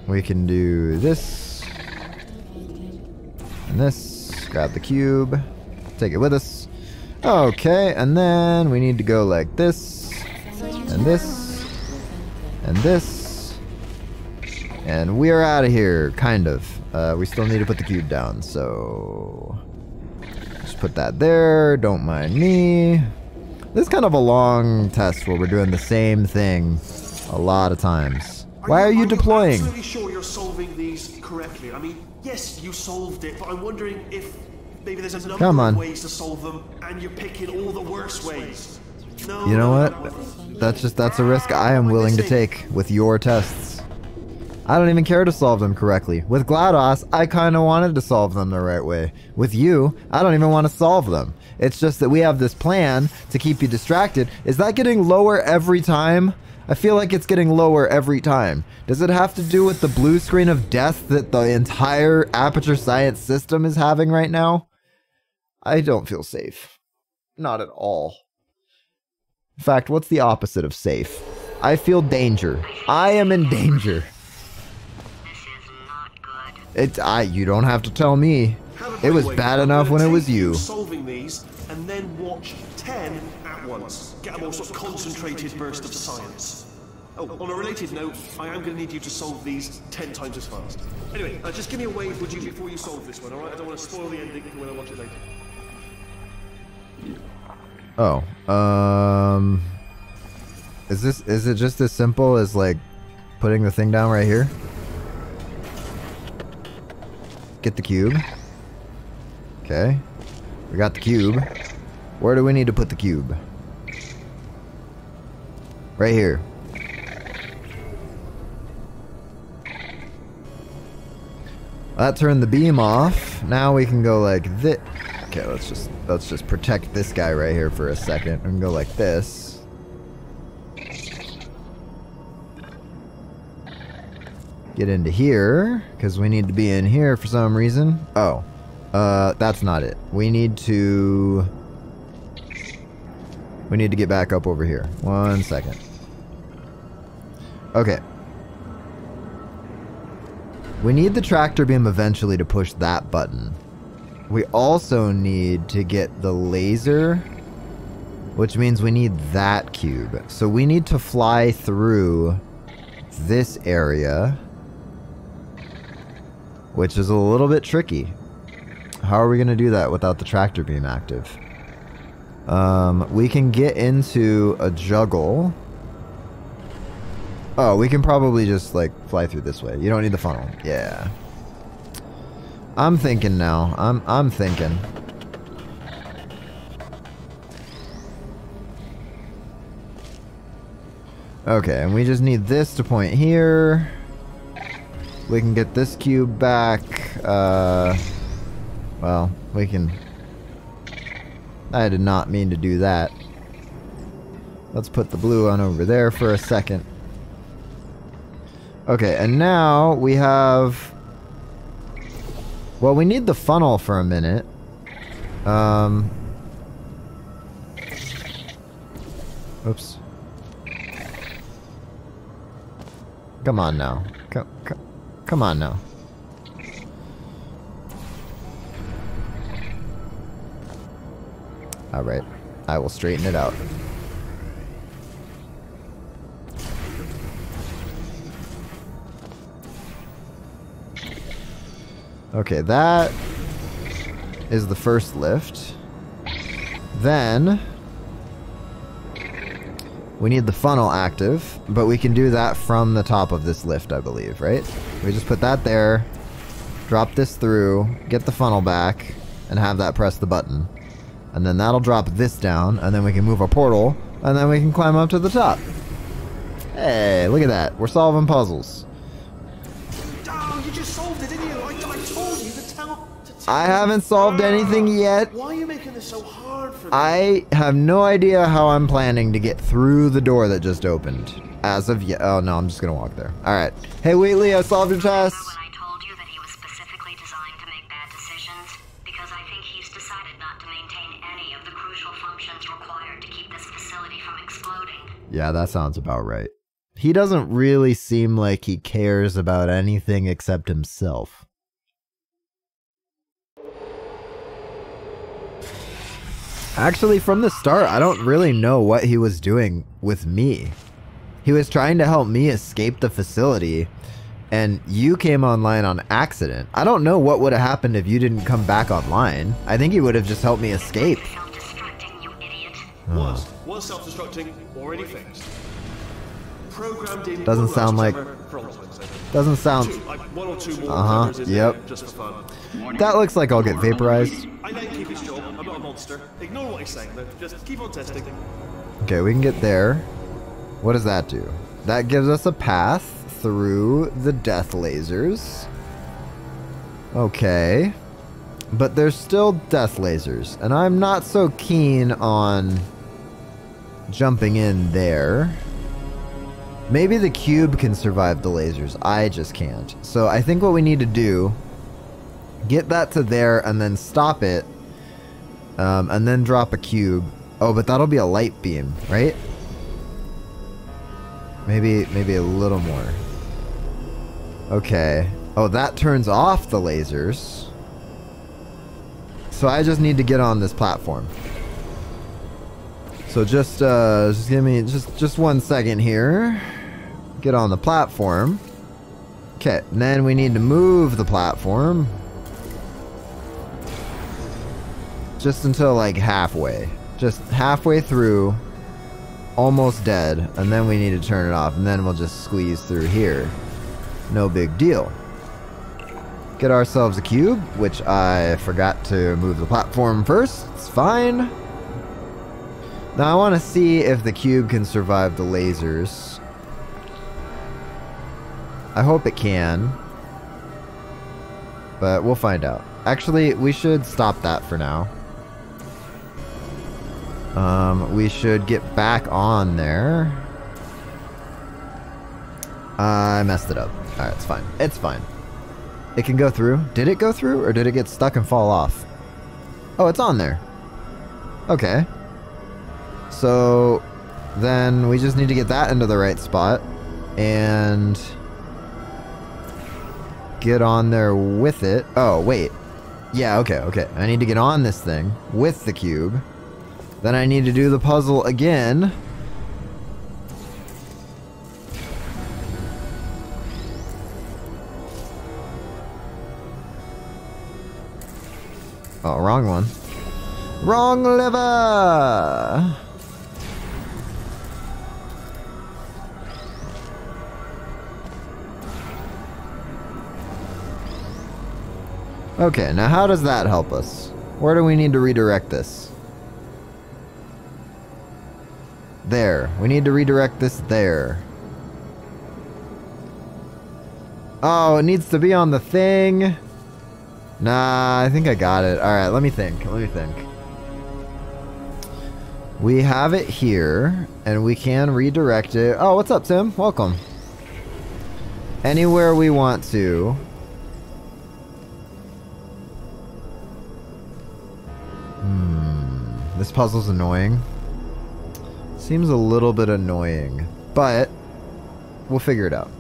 we can do this. And this. Grab the cube. Take it with us. Okay, and then we need to go like this, and this, and this, and we're out of here, kind of. We still need to put the cube down, so just put that there, don't mind me. This is kind of a long test where we're doing the same thing a lot of times. Why are you deploying? I'm absolutely sure you're solving these correctly. I mean, yes, you solved it, but I'm wondering if... maybe there's a number of ways to solve them, and you're picking all the worst ways. No, you know what? That's a risk I am willing to take with your tests. I don't even care to solve them correctly. With GLaDOS, I kind of wanted to solve them the right way. With you, I don't even want to solve them. It's just that we have this plan to keep you distracted. Is that getting lower every time? I feel like it's getting lower every time. Does it have to do with the blue screen of death that the entire Aperture Science system is having right now? I don't feel safe. Not at all. In fact, what's the opposite of safe? I feel danger. I am in danger. This is not good. You don't have to tell me. It was bad enough when it was you. Solving these and then watch 10 at once. Get a more sort of concentrated burst of science. Oh, on a related note, I am going to need you to solve these 10 times as fast. Anyway, just give me a wave, would you, before you solve this one, alright? I don't want to spoil the ending when I watch it later. Oh, is it just as simple as like putting the thing down right here? Get the cube. Okay. We got the cube. Where do we need to put the cube? Right here. That turned the beam off. Now we can go like this. Okay, let's just protect this guy right here for a second. I'm gonna go like this. Get into here, because we need to be in here for some reason. Oh, that's not it. We need to get back up over here. One second. Okay. We need the tractor beam eventually to push that button. We also need to get the laser, which means we need that cube. So we need to fly through this area, which is a little bit tricky. How are we going to do that without the tractor beam active? We can get into a juggle. Oh, we can probably just, like, fly through this way. You don't need the funnel. Yeah. I'm thinking now. I'm thinking. Okay, and we just need this to point here. We can get this cube back. Well, we can... I did not mean to do that. Let's put the blue on over there for a second. Okay, and now we have... well, we need the funnel for a minute. Oops. Come on now. Come on now. Alright. I will straighten it out. Okay, that is the first lift. Then we need the funnel active, but we can do that from the top of this lift, I believe, right? We just put that there, drop this through, get the funnel back, and have that press the button. And then that'll drop this down, and then we can move our portal, and then we can climb up to the top. Hey, look at that. We're solving puzzles. Oh, you just solved it, didn't you? I told you to tell I haven't solved anything yet. Why are you making this so hard? I have no idea how I'm planning to get through the door that just opened. As of yet. Oh, no, I'm just going to walk there. All right. Hey, Wheatley, I solved your test. Remember when I told you that he was specifically designed to make bad decisions? Because I think he's decided not to maintain any of the crucial functions required to keep this facility from exploding. Yeah, that sounds about right. He doesn't really seem like he cares about anything except himself. Actually, from the start, I don't really know what he was doing with me. He was trying to help me escape the facility, and you came online on accident. I don't know what would have happened if you didn't come back online. I think he would have just helped me escape. Self-destructing, you idiot. Was self-destructing already fixed. Programmed in. Doesn't sound like. Doesn't sound. Yep. Just for fun. That looks like I'll get vaporized. I may keep it short. I'm not a monster. Ignore what he's saying, though. Just keep on testing. Okay, we can get there. What does that do? That gives us a path through the death lasers. Okay. But there's still death lasers, and I'm not so keen on jumping in there. Maybe the cube can survive the lasers. I just can't. So I think what we need to do, get that to there and then stop it. And then drop a cube. Oh, but that'll be a light beam, right? Maybe a little more. Okay. Oh, that turns off the lasers. So I just need to get on this platform. So just give me just 1 second here. Get on the platform. Okay, and then we need to move the platform. Just until like halfway. Just halfway through. Almost dead. And then we need to turn it off. And then we'll just squeeze through here. No big deal. Get ourselves a cube. Which I forgot to move the platform first. It's fine. Now I want to see if the cube can survive the lasers. I hope it can. But we'll find out. Actually, we should stop that for now. We should get back on there. I messed it up. Alright, it's fine. It's fine. It can go through. Did it go through or did it get stuck and fall off? Oh, it's on there. Okay. So then we just need to get that into the right spot and get on there with it. Oh, wait. Yeah, okay, okay. I need to get on this thing with the cube. Then I need to do the puzzle again. Oh, wrong one. Wrong lever! Okay, now how does that help us? Where do we need to redirect this? There. We need to redirect this there. Oh, it needs to be on the thing. Nah, I think I got it. Alright, let me think. Let me think. We have it here, and we can redirect it. Oh, what's up, Tim? Welcome. Anywhere we want to. This puzzle's annoying. Seems a little bit annoying, but we'll figure it out.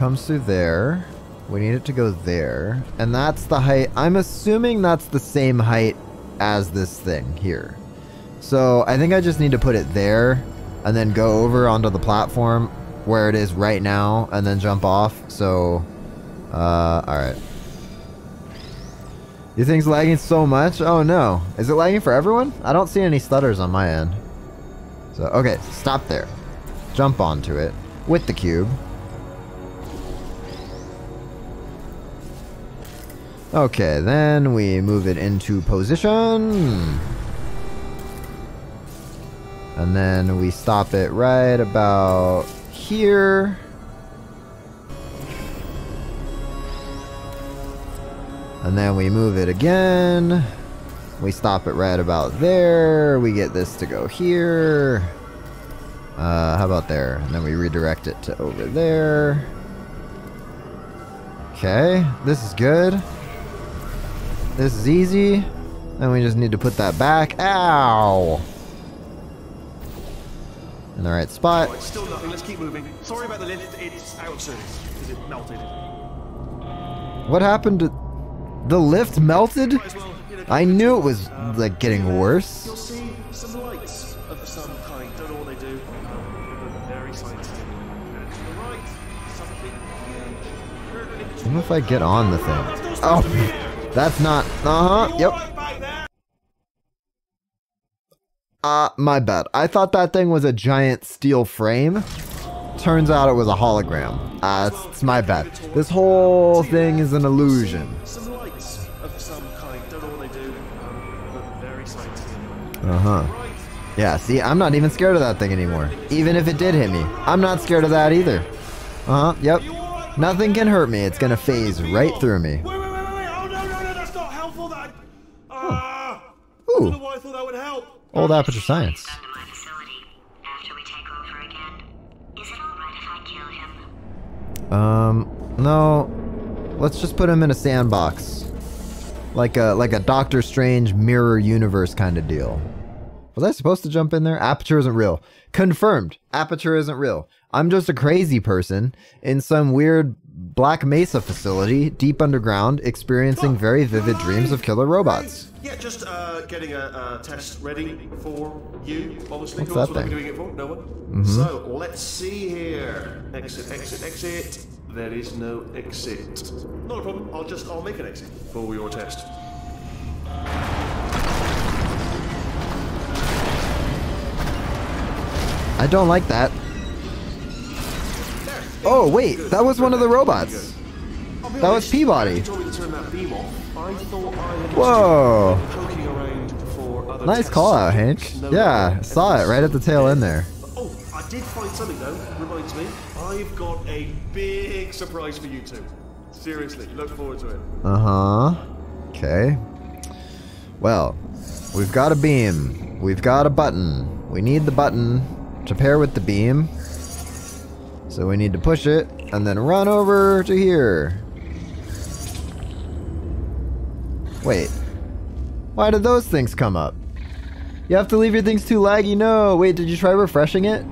comes through there. We need it to go there. And that's the height. I'm assuming that's the same height as this thing here. So I think I just need to put it there and then go over onto the platform where it is right now and then jump off. So, alright. Your thing's lagging so much? Oh no. Is it lagging for everyone? I don't see any stutters on my end. So, okay, stop there. Jump onto it with the cube. Okay, then we move it into position. And then we stop it right about here. And then we move it again. We stop it right about there. We get this to go here. How about there? And then we redirect it to over there. Okay, this is good. This is easy. Then we just need to put that back. Ow! In the right spot. Oh, it's still nothing. Let's keep moving. Sorry about the lift. It's out of service because it melted. What happened to... The lift melted? Well, you know, I knew it was, like, getting worse. You'll see some lights of some kind. Don't know what they do. Very scientific. And to the right, something huge. What if I get on the thing? Oh, that's not... Uh-huh, yep. My bad. I thought that thing was a giant steel frame. Turns out it was a hologram. It's my bad. This whole thing is an illusion. Uh-huh. Yeah, see, I'm not even scared of that thing anymore. Even if it did hit me, I'm not scared of that either. Uh-huh, yep. Nothing can hurt me. It's gonna phase right through me. Wait, wait, wait, wait, wait. Oh, no, no, no, that's not helpful. That... I don't know why I thought that would help. Old Aperture Science. No. Let's just put him in a sandbox. Like a Doctor Strange mirror universe kind of deal. Was I supposed to jump in there? Aperture isn't real. Confirmed. Aperture isn't real. I'm just a crazy person in some weird Black Mesa facility deep underground experiencing very vivid dreams of killer robots. Yeah, just getting a test ready for you. Obviously, what's that thing? Doing it for? No one. Mm-hmm. So let's see here. Exit, exit, exit. There is no exit. Not a problem. I'll make an exit for your test. I don't like that. Oh wait, that was one of the robots. That was Peabody. Whoa. Nice call out, Hank. Yeah, saw it right at the tail end there. I did find something though, reminds me. I've got a big surprise for you two. Seriously, look forward to it. Uh-huh. Okay. Well, we've got a beam. We've got a button. We need the button to pair with the beam. So we need to push it and then run over to here. Wait. Why did those things come up? You have to leave your things too laggy. No, wait, did you try refreshing it?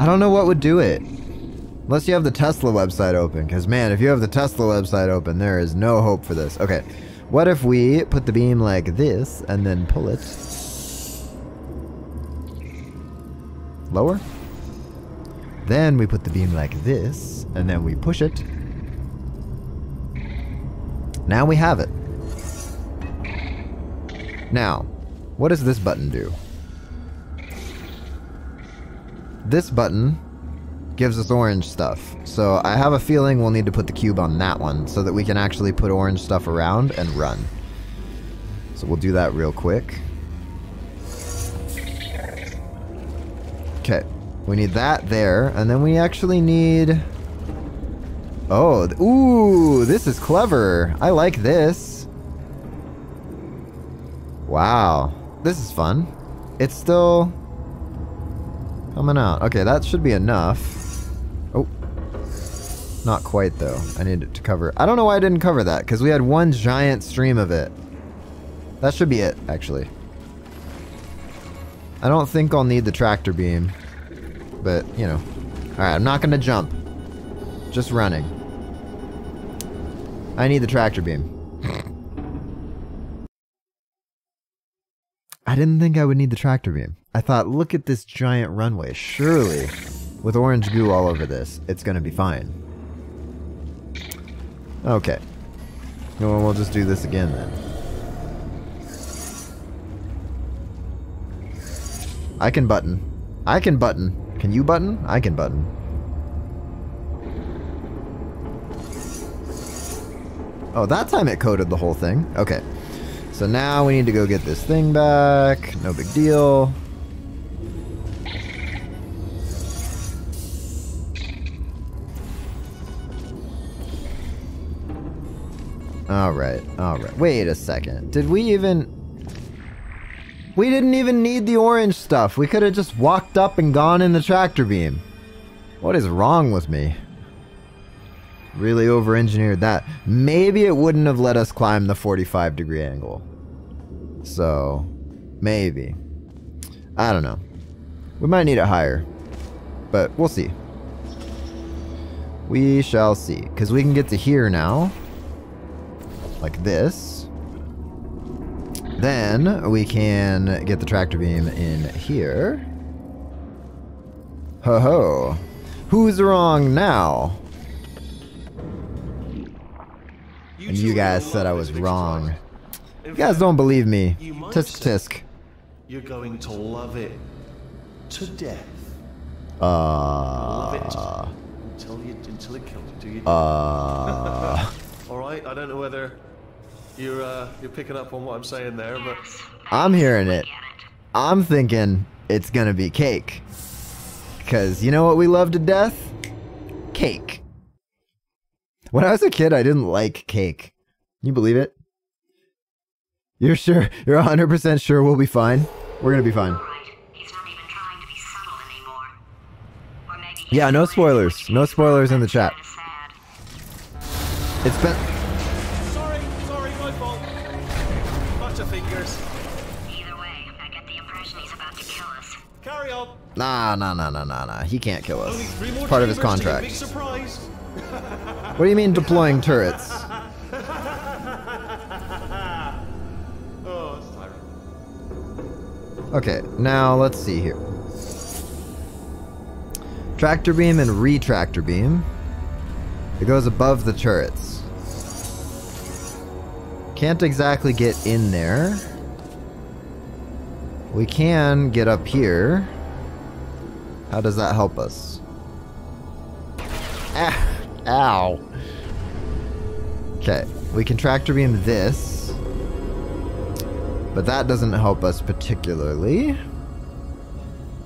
I don't know what would do it. Unless you have the Tesla website open. Because, man, if you have the Tesla website open, there is no hope for this. Okay, what if we put the beam like this and then pull it? Lower? Then we put the beam like this and then we push it. Now we have it. Now... what does this button do? This button gives us orange stuff. So I have a feeling we'll need to put the cube on that one so that we can actually put orange stuff around and run. So we'll do that real quick. Okay. We need that there. And then we actually need... oh, ooh, this is clever. I like this. Wow. This is fun. It's still coming out. Okay, that should be enough. Oh. Not quite, though. I need it to cover. I don't know why I didn't cover that, because we had one giant stream of it. That should be it, actually. I don't think I'll need the tractor beam. But, you know. Alright, I'm not going to jump. Just running. I need the tractor beam. I didn't think I would need the tractor beam. I thought, look at this giant runway. Surely, with orange goo all over this, it's going to be fine. Okay. Well, we'll just do this again then. I can button. I can button. Can you button? I can button. Oh, that time it coded the whole thing. Okay. So now we need to go get this thing back. No big deal. Alright, alright. Wait a second. Did we even... We didn't even need the orange stuff. We could have just walked up and gone in the tractor beam. What is wrong with me? Really over-engineered that. Maybe it wouldn't have let us climb the 45-degree angle. So, maybe. I don't know. We might need it higher. But we'll see. We shall see. Because we can get to here now. Like this. Then we can get the tractor beam in here. Ho ho. Who's wrong now? And you guys said I was wrong. You guys don't believe me. Tisk tisk. You're going to love it to death. Love it until it kills you. All right. I don't know whether. You're picking up on what I'm saying there, but... I'm hearing it. I'm thinking it's gonna be cake. Because you know what we love to death? Cake. When I was a kid, I didn't like cake. Can you believe it? You're sure? You're 100% sure we'll be fine? We're gonna be fine. He's not even trying to be subtle anymore. Or maybe yeah, no spoilers. No spoilers in the chat. It's been... Nah. He can't kill us. It's part of his contract. What do you mean deploying turrets? Okay, now let's see here. Tractor beam and retractor beam. It goes above the turrets. Can't exactly get in there. We can get up here. How does that help us? Ah, ow. Okay, we can tractor beam this. But that doesn't help us particularly.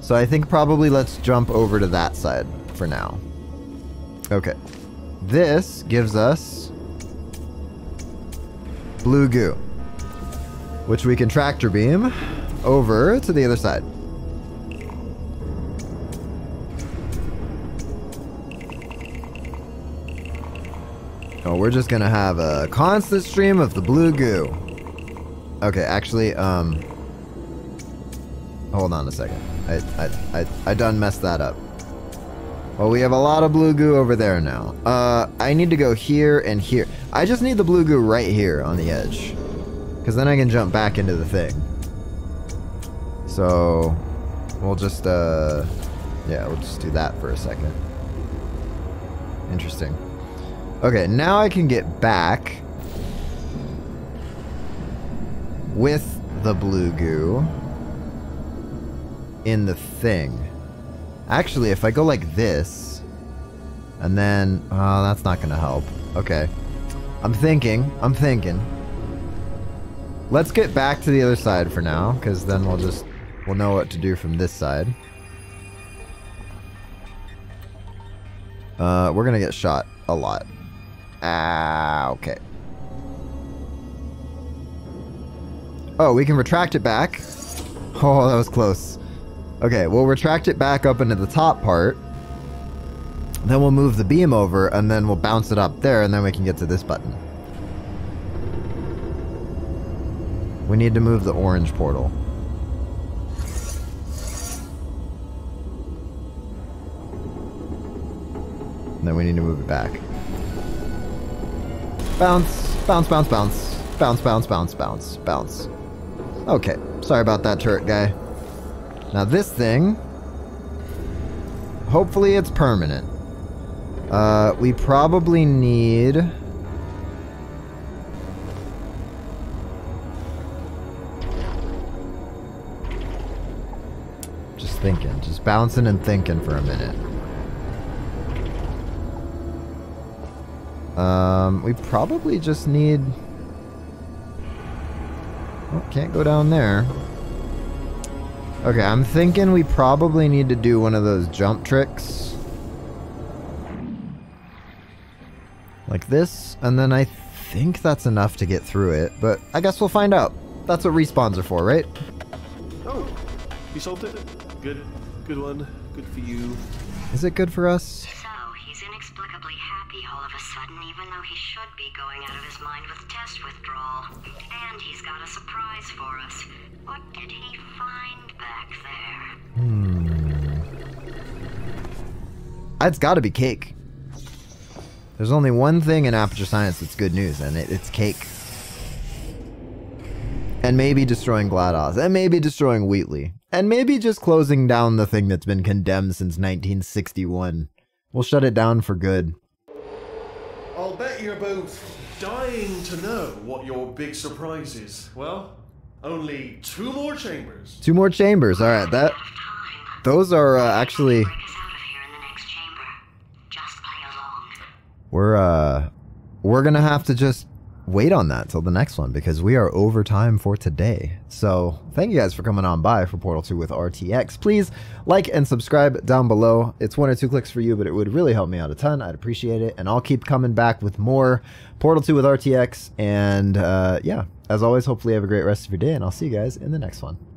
So I think probably let's jump over to that side for now. Okay. This gives us blue goo, which we can tractor beam over to the other side. Oh, we're just gonna have a constant stream of the blue goo. Okay, actually, hold on a second. I done messed that up. Well, we have a lot of blue goo over there now. I need to go here and here. I just need the blue goo right here on the edge. Because then I can jump back into the thing. So, we'll just, yeah, we'll just do that for a second. Interesting. Okay, now I can get back with the blue goo in the thing. Actually, if I go like this, and then... Oh, that's not gonna help. Okay. I'm thinking. Let's get back to the other side for now, because then we'll know what to do from this side. We're gonna get shot a lot. Ah, okay. Oh, we can retract it back. Oh, that was close. Okay, we'll retract it back up into the top part. Then we'll move the beam over, and then we'll bounce it up there, and then we can get to this button. We need to move the orange portal. and then we need to move it back. Bounce, bounce, bounce, bounce. Bounce, bounce, bounce, bounce, bounce. Okay, sorry about that, turret guy. Now this thing... hopefully it's permanent. We probably need... just thinking. Just bouncing and thinking for a minute. We probably just need... oh, can't go down there. Okay, I'm thinking we probably need to do one of those jump tricks. Like this, and then I think that's enough to get through it, but I guess we'll find out. That's what respawns are for, right? Oh, you solved it. Good, good one. Good for you. Is it good for us? For us. What did he find back there? It's gotta be cake. There's only one thing in Aperture Science that's good news, and it's cake. And maybe destroying GLaDOS, and maybe destroying Wheatley, and maybe just closing down the thing that's been condemned since 1961. We'll shut it down for good. I'll bet you're both dying to know what your big surprise is. Well, only two more chambers. Two more chambers. All right, that those are actually. We're gonna have to just wait on that till the next one because we are over time for today. So thank you guys for coming on by for Portal 2 with RTX. Please like and subscribe down below. It's 1 or 2 clicks for you, but it would really help me out a ton. I'd appreciate it, and I'll keep coming back with more Portal 2 with RTX. And yeah, as always, hopefully you have a great rest of your day, and I'll see you guys in the next one.